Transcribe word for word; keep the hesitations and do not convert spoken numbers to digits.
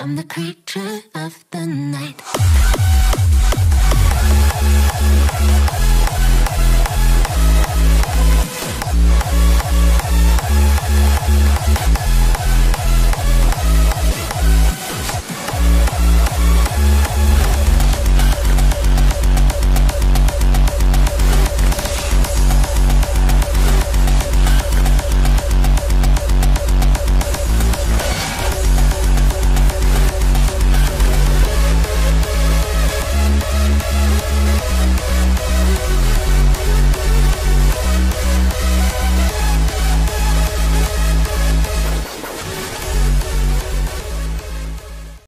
I'm the creature of the night.